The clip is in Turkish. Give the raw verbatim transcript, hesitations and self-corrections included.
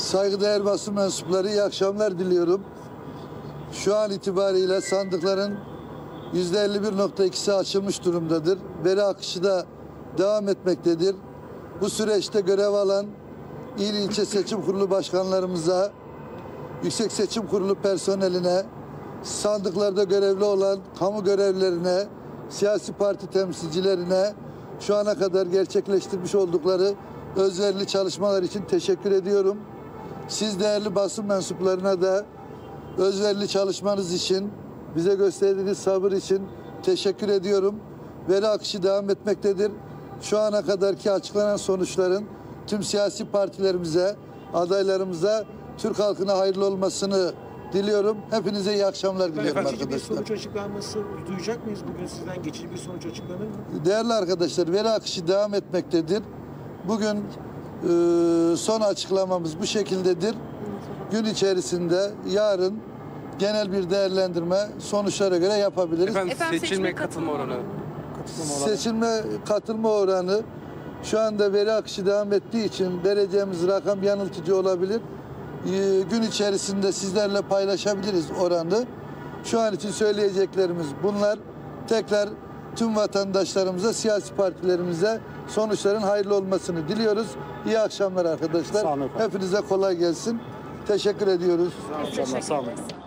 Saygıdeğer basın mensupları, iyi akşamlar diliyorum. Şu an itibariyle sandıkların yüzde elli bir nokta ikisi açılmış durumdadır. Veri akışı da devam etmektedir. Bu süreçte görev alan il ilçe seçim kurulu başkanlarımıza, Yüksek Seçim Kurulu personeline, sandıklarda görevli olan kamu görevlerine, siyasi parti temsilcilerine şu ana kadar gerçekleştirmiş oldukları özverili çalışmalar için teşekkür ediyorum. Siz değerli basın mensuplarına da özverili çalışmanız için, bize gösterdiğiniz sabır için teşekkür ediyorum. Veri akışı devam etmektedir. Şu ana kadarki açıklanan sonuçların tüm siyasi partilerimize, adaylarımıza, Türk halkına hayırlı olmasını diliyorum. Hepinize iyi akşamlar diliyorum arkadaşlar. Geçici bir sonuç açıklanması duyacak mıyız bugün sizden? Geçici bir sonuç açıklanır mı? Değerli arkadaşlar, veri akışı devam etmektedir. Bugün e, son açıklamamız bu şekildedir. Gün içerisinde yarın genel bir değerlendirme sonuçlara göre yapabiliriz. Efendim, Efendim seçilme, seçilme katılma oranı. Katılma oranı. Seçilme katılma oranı şu anda veri akışı devam ettiği için vereceğimiz rakam yanıltıcı olabilir. Gün içerisinde sizlerle paylaşabiliriz oranı. Şu an için söyleyeceklerimiz bunlar. Tekrar tüm vatandaşlarımıza, siyasi partilerimize sonuçların hayırlı olmasını diliyoruz. İyi akşamlar arkadaşlar. Hepinize kolay gelsin. Teşekkür ediyoruz. Sağ olun.